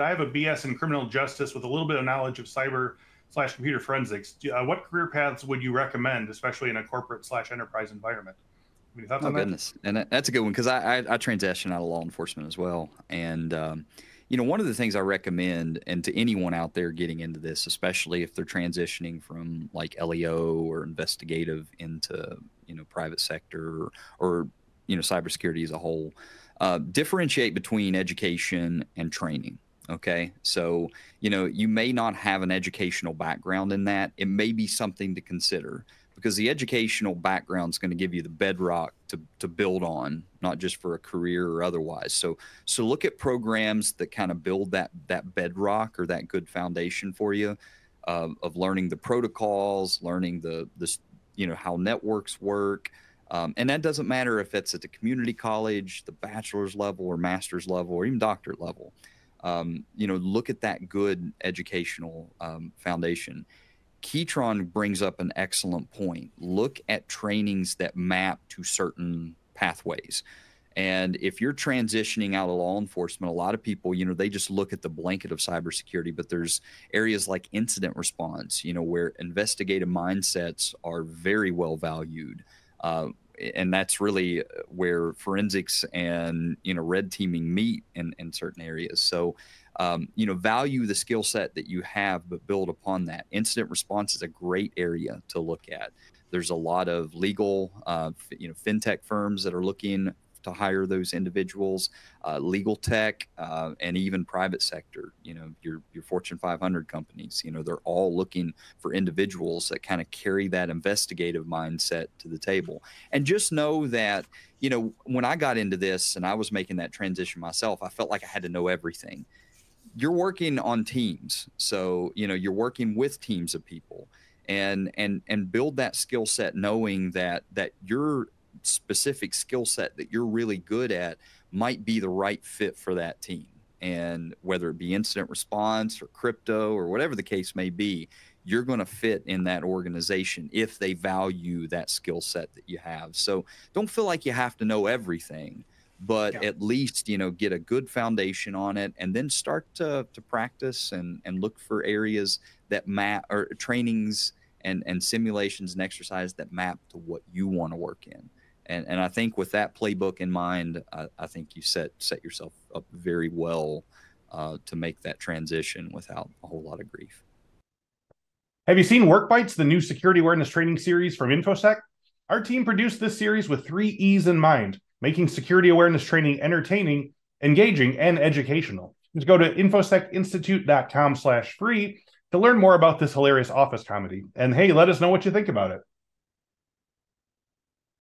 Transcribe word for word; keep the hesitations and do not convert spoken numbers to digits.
I have a B S in criminal justice with a little bit of knowledge of cyber slash computer forensics. Uh, what career paths would you recommend, especially in a corporate slash enterprise environment? Any thoughts on that? Oh, goodness. And that, that's a good one, because I, I, I transitioned out of law enforcement as well. And, um, you know, one of the things I recommend, and to anyone out there getting into this, especially if they're transitioning from like L E O or investigative into, you know, private sector or, or you know, cybersecurity as a whole, uh, differentiate between education and training. Okay. So, you know, you may not have an educational background in that. It may be something to consider, because the educational background is going to give you the bedrock to, to build on, not just for a career or otherwise. So, so look at programs that kind of build that, that bedrock or that good foundation for you, uh, of learning the protocols, learning the, this, you know, how networks work. Um, and that doesn't matter if it's at the community college, the bachelor's level or master's level, or even doctorate level. Um, you know, look at that good educational um, foundation. Keatron brings up an excellent point. Look at trainings that map to certain pathways. And if you're transitioning out of law enforcement, a lot of people, you know, they just look at the blanket of cybersecurity, but there's areas like incident response, you know, where investigative mindsets are very well valued. Uh, and that's really where forensics and, you know, red teaming meet in, in certain areas. So, um, you know, value the skill set that you have, but build upon that. Incident response is a great area to look at. There's a lot of legal, uh, you know, fintech firms that are looking to hire those individuals, uh, legal tech, uh, and even private sector, you know, your, your Fortune five hundred companies, you know, they're all looking for individuals that kind of carry that investigative mindset to the table. And just know that, you know, when I got into this and I was making that transition myself, I felt like I had to know everything. You're working on teams. So, you know, you're working with teams of people, and, and, and build that skill set, knowing that, that you're, specific skill set that you're really good at might be the right fit for that team. And whether it be incident response or crypto or whatever the case may be, you're going to fit in that organization if they value that skill set that you have. So don't feel like you have to know everything, but yeah, at least, you know, get a good foundation on it, and then start to, to practice and, and look for areas that map, or trainings and, and simulations and exercise that map to what you want to work in. And, and I think with that playbook in mind, I, I think you set set yourself up very well uh, to make that transition without a whole lot of grief. Have you seen Work Bites, the new security awareness training series from InfoSec? Our team produced this series with three E's in mind, making security awareness training entertaining, engaging, and educational. Just go to infosec institute dot com slash free to learn more about this hilarious office comedy. And hey, let us know what you think about it.